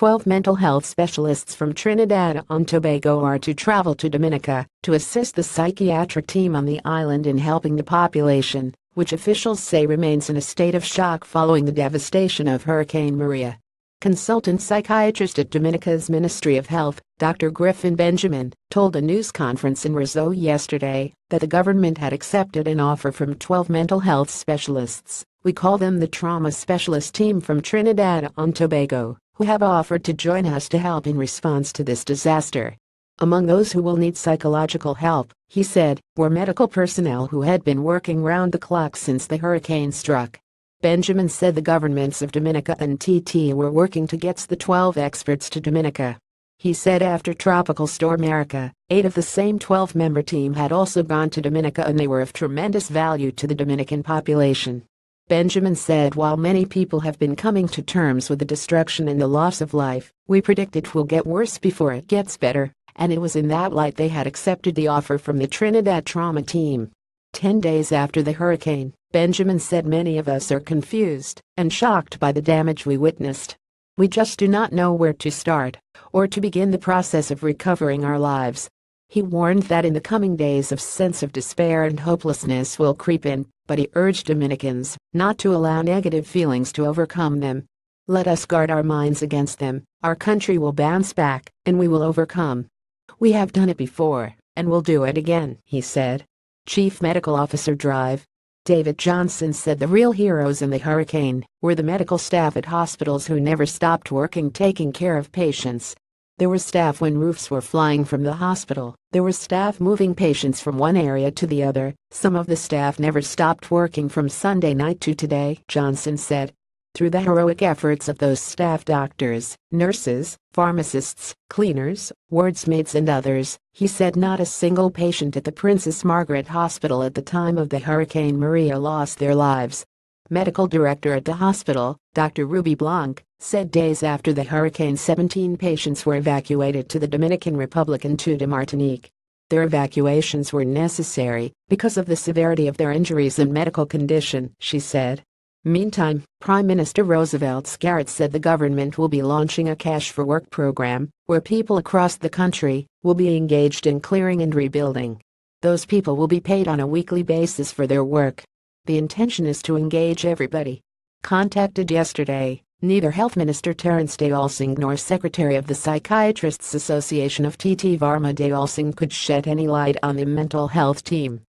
12 mental health specialists from Trinidad and Tobago are to travel to Dominica to assist the psychiatric team on the island in helping the population, which officials say remains in a state of shock following the devastation of Hurricane Maria. Consultant psychiatrist at Dominica's Ministry of Health, Dr. Griffin Benjamin, told a news conference in Roseau yesterday that the government had accepted an offer from 12 mental health specialists. "We call them the trauma specialist team from Trinidad and Tobago, who have offered to join us to help in response to this disaster. Among those who will need psychological help," he said, were medical personnel who had been working round the clock since the hurricane struck. Benjamin said the governments of Dominica and TT were working to get the 12 experts to Dominica. He said after Tropical Storm Erica, 8 of the same 12-member team had also gone to Dominica and they were of tremendous value to the Dominican population. Benjamin said while many people have been coming to terms with the destruction and the loss of life, we predict it will get worse before it gets better, and it was in that light they had accepted the offer from the Trinidad trauma team. 10 days after the hurricane, Benjamin said many of us are confused and shocked by the damage we witnessed. We just do not know where to start or to begin the process of recovering our lives. He warned that in the coming days a sense of despair and hopelessness will creep in, but he urged Dominicans not to allow negative feelings to overcome them. "Let us guard our minds against them. Our country will bounce back and we will overcome. We have done it before and we'll do it again," he said. Chief Medical Officer David Johnson said the real heroes in the hurricane were the medical staff at hospitals who never stopped working taking care of patients. "There was staff when roofs were flying from the hospital, there was staff moving patients from one area to the other, some of the staff never stopped working from Sunday night to today," Johnson said. "Through the heroic efforts of those staff doctors, nurses, pharmacists, cleaners, wardsmaids and others," he said, "not a single patient at the Princess Margaret Hospital at the time of the Hurricane Maria lost their lives." Medical director at the hospital, Dr. Ruby Blanc, said days after the hurricane 17 patients were evacuated to the Dominican Republic and 2 to Martinique. Their evacuations were necessary because of the severity of their injuries and medical condition, she said. Meantime, Prime Minister Roosevelt Skerritt said the government will be launching a Cash for Work program where people across the country will be engaged in clearing and rebuilding. Those people will be paid on a weekly basis for their work. "The intention is to engage everybody." Contacted yesterday, neither Health Minister Terence Dayalsingh nor Secretary of the Psychiatrists Association of TT Varma Dayalsingh could shed any light on the mental health team.